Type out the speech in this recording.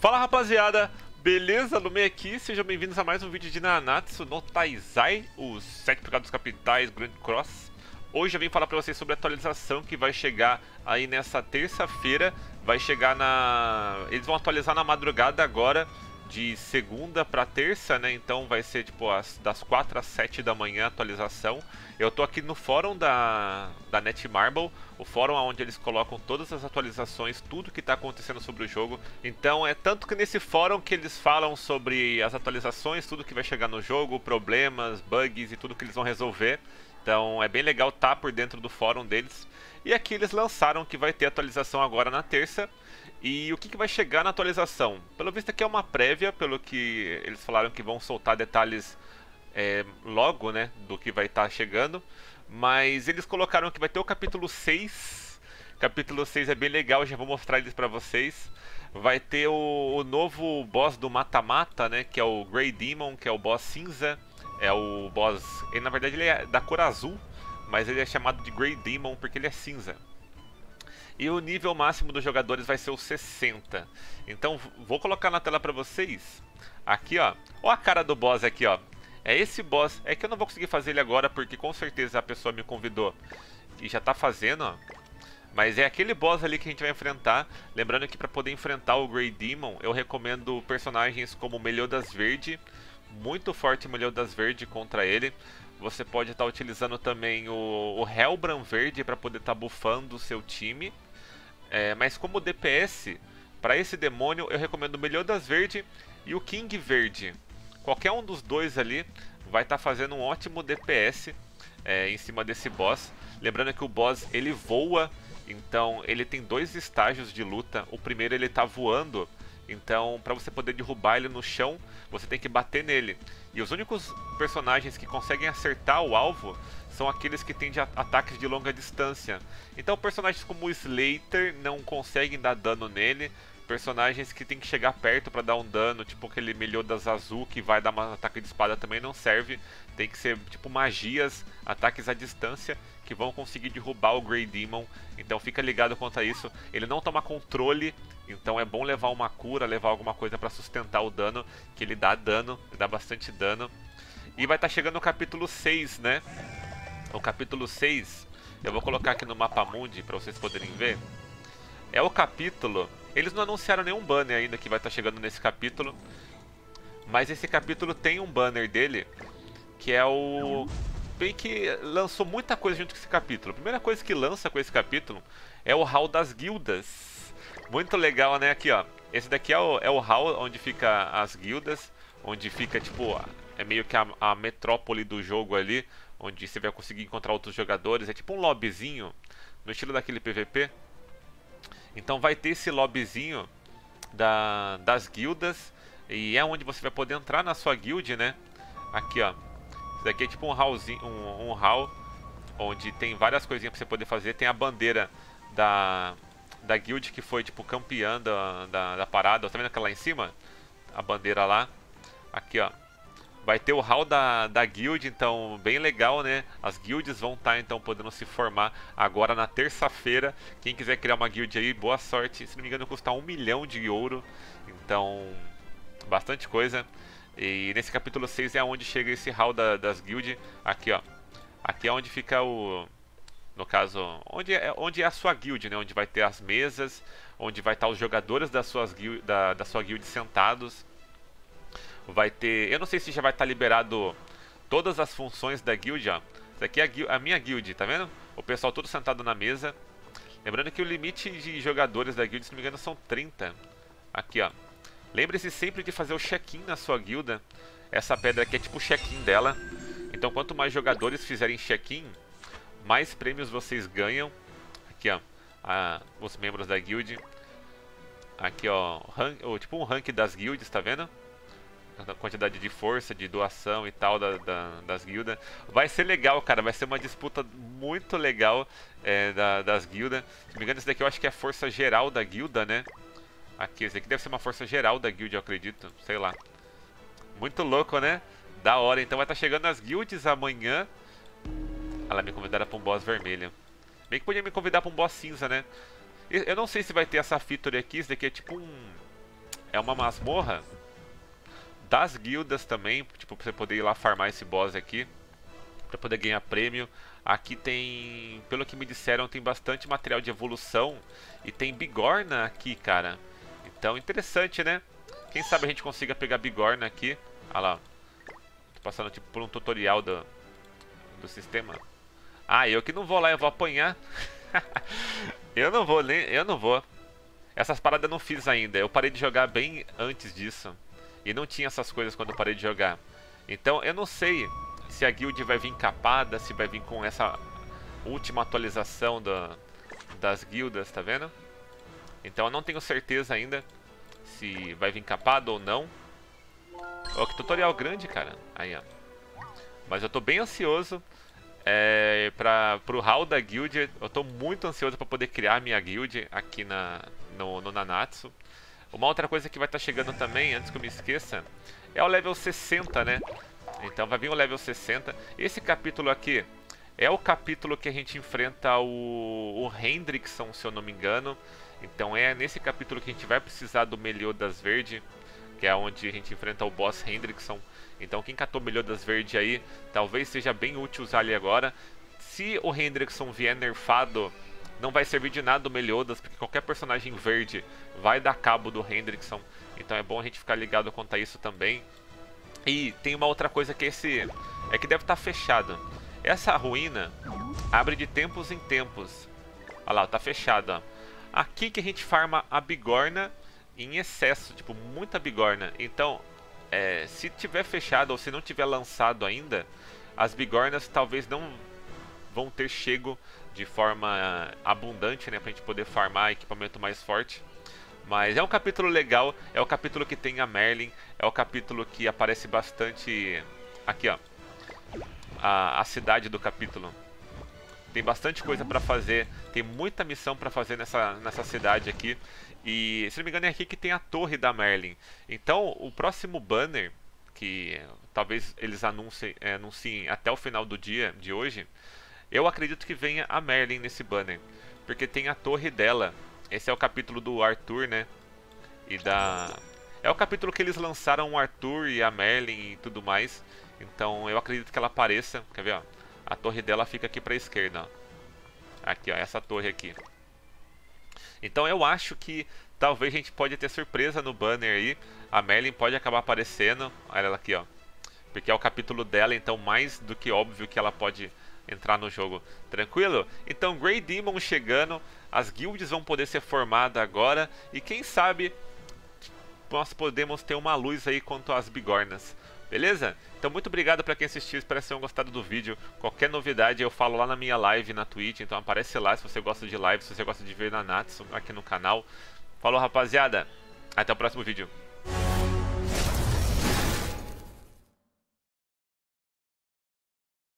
Fala rapaziada, beleza? Lumei aqui, sejam bem-vindos a mais um vídeo de Nanatsu no Taizai, os 7 pecados capitais, Grand Cross. Hoje eu vim falar pra vocês sobre a atualização que vai chegar aí nessa terça-feira. Vai chegar na... eles vão atualizar na madrugada agora, de segunda pra terça, né? Então vai ser tipo das 4 às 7 da manhã a atualização. Eu tô aqui no fórum da Netmarble, o fórum onde eles colocam todas as atualizações, tudo que está acontecendo sobre o jogo. Então é tanto que nesse fórum que eles falam sobre as atualizações, tudo que vai chegar no jogo, problemas, bugs e tudo que eles vão resolver. Então é bem legal estar por dentro do fórum deles. E aqui eles lançaram que vai ter atualização agora na terça. E o que vai chegar na atualização? Pelo visto aqui é uma prévia, pelo que eles falaram que vão soltar detalhes logo, né, do que vai estar chegando. Mas eles colocaram que vai ter o capítulo 6. Capítulo 6 é bem legal, já vou mostrar eles pra vocês. Vai ter o novo boss do mata-mata, né, que é o Grey Demon, que é o boss cinza. É o boss... ele, na verdade ele é da cor azul, mas ele é chamado de Grey Demon porque ele é cinza. E o nível máximo dos jogadores vai ser o 60. Então vou colocar na tela pra vocês. Aqui ó, ó a cara do boss aqui ó. É esse boss, é que eu não vou conseguir fazer ele agora porque com certeza a pessoa me convidou e já tá fazendo, ó. Mas é aquele boss ali que a gente vai enfrentar. Lembrando que pra poder enfrentar o Grey Demon, eu recomendo personagens como Meliodas Verde. Muito forte Meliodas Verde contra ele. Você pode estar utilizando também o Hellbrand Verde pra poder estar bufando o seu time. Mas como DPS, pra esse demônio eu recomendo o Meliodas Verde e o King Verde. Qualquer um dos dois ali vai estar fazendo um ótimo DPS em cima desse boss. Lembrando que o boss ele voa, então ele tem dois estágios de luta. O primeiro ele está voando, então para você poder derrubar ele no chão, você tem que bater nele. E os únicos personagens que conseguem acertar o alvo são aqueles que têm ataques de longa distância. Então personagens como o Slater não conseguem dar dano nele. Personagens que tem que chegar perto para dar um dano, tipo aquele Meliodas Azul que vai dar um ataque de espada também não serve. Tem que ser tipo magias, ataques à distância que vão conseguir derrubar o Grey Demon. Então fica ligado quanto a isso. Ele não toma controle, então é bom levar uma cura, levar alguma coisa para sustentar o dano, que ele dá dano, dá bastante dano. E vai estar chegando o capítulo 6, né? O capítulo 6, eu vou colocar aqui no mapa mundi para vocês poderem ver. É o capítulo... eles não anunciaram nenhum banner ainda que vai estar chegando nesse capítulo, mas esse capítulo tem um banner dele, que é o... bem que lançou muita coisa junto com esse capítulo. A primeira coisa que lança com esse capítulo é o hall das guildas. Muito legal, né? Aqui, ó. Esse daqui é o hall onde fica as guildas, onde fica, tipo, é meio que a metrópole do jogo ali, onde você vai conseguir encontrar outros jogadores. É tipo um lobbyzinho, no estilo daquele PVP. Então vai ter esse lobbyzinho das guildas, e é onde você vai poder entrar na sua guild, né? Aqui ó, isso daqui é tipo um hallzinho, um hall onde tem várias coisinhas pra você poder fazer. Tem a bandeira da guild que foi tipo campeã da parada, tá vendo aquela lá em cima? A bandeira lá, aqui ó. Vai ter o hall da guild, então bem legal, né? As guilds vão estar então podendo se formar agora na terça-feira. Quem quiser criar uma guild aí, boa sorte. Se não me engano custa 1 milhão de ouro, então bastante coisa. E nesse capítulo 6 é onde chega esse hall das guilds. Aqui ó, aqui é onde fica o... no caso, onde é a sua guild, né? Onde vai ter as mesas, onde vai estar os jogadores da sua guild sentados. Vai ter... eu não sei se já vai estar liberado todas as funções da guild, ó. Isso aqui é a minha guild, tá vendo? O pessoal todo sentado na mesa. Lembrando que o limite de jogadores da guild, se não me engano, são 30. Aqui, ó. Lembre-se sempre de fazer o check-in na sua guilda. Essa pedra aqui é tipo o check-in dela. Então, quanto mais jogadores fizerem check-in, mais prêmios vocês ganham. Aqui, ó. Os membros da guild. Aqui, ó. Tipo um rank das guilds, tá vendo? A quantidade de força, de doação e tal das guildas. Vai ser legal, cara. Vai ser uma disputa muito legal das guildas. Se não me engano, esse daqui eu acho que é a força geral da guilda, né? Aqui, esse daqui deve ser uma força geral da guilda, eu acredito. Sei lá. Muito louco, né? Da hora. Então vai estar chegando as guildas amanhã. Ela me convidaram pra um boss vermelho. Bem que podia me convidar pra um boss cinza, né? Eu não sei se vai ter essa feature aqui. Isso daqui é tipo um... É uma masmorra das guildas também, tipo, pra você poder ir lá farmar esse boss aqui, pra poder ganhar prêmio. Aqui tem, pelo que me disseram, tem bastante material de evolução e tem bigorna aqui, cara. Então, interessante, né? Quem sabe a gente consiga pegar bigorna aqui. Ah lá, tô passando tipo por um tutorial do sistema. Ah, eu que não vou lá, eu vou apanhar. Eu não vou. Essas paradas eu não fiz ainda. Eu parei de jogar bem antes disso. E não tinha essas coisas quando eu parei de jogar. Então eu não sei se a guild vai vir capada, se vai vir com essa última atualização das guildas, tá vendo? Então eu não tenho certeza ainda se vai vir capado ou não. Ó, que tutorial grande, cara. Aí, ó. Mas eu tô bem ansioso pro hall da guild. Eu tô muito ansioso pra poder criar minha guild aqui no Nanatsu. Uma outra coisa que vai estar chegando também, antes que eu me esqueça, é o level 60, né? Então vai vir o level 60. Esse capítulo aqui é o capítulo que a gente enfrenta o Hendrickson, se eu não me engano. Então é nesse capítulo que a gente vai precisar do Meliodas Verde, que é onde a gente enfrenta o boss Hendrickson. Então quem catou Meliodas Verde aí, talvez seja bem útil usar ele agora. Se o Hendrickson vier nerfado, não vai servir de nada o Meliodas, porque qualquer personagem verde vai dar cabo do Hendrickson. Então é bom a gente ficar ligado quanto a isso também. E tem uma outra coisa que é que deve estar fechado. Essa ruína abre de tempos em tempos. Olha lá, tá fechada. Aqui que a gente farma a bigorna em excesso, tipo, muita bigorna. Então, se tiver fechado ou se não tiver lançado ainda, as bigornas talvez não vão ter chego de forma abundante, né? Pra gente poder farmar equipamento mais forte. Mas é um capítulo legal, é o capítulo que tem a Merlin, é o capítulo que aparece bastante... Aqui, ó. A cidade do capítulo. Tem bastante coisa pra fazer, tem muita missão pra fazer nessa cidade aqui. E, se não me engano, é aqui que tem a torre da Merlin. Então, o próximo banner, que talvez eles anunciem até o final do dia de hoje, eu acredito que venha a Merlin nesse banner, porque tem a torre dela. Esse é o capítulo do Arthur, né? É o capítulo que eles lançaram o Arthur e a Merlin e tudo mais. Então, eu acredito que ela apareça. Quer ver, ó? A torre dela fica aqui pra esquerda, ó. Aqui, ó, essa torre aqui. Então eu acho que talvez a gente pode ter surpresa no banner aí. A Merlin pode acabar aparecendo. Olha ela aqui, ó. Porque é o capítulo dela, então mais do que óbvio que ela pode entrar no jogo. Tranquilo? Então Grey Demon chegando. As guilds vão poder ser formadas agora. E quem sabe nós podemos ter uma luz aí quanto às bigornas. Beleza? Então muito obrigado pra quem assistiu, espero que tenham gostado do vídeo. Qualquer novidade eu falo lá na minha live na Twitch, então aparece lá se você gosta de live, se você gosta de ver Nanatsu aqui no canal. Falou, rapaziada, até o próximo vídeo.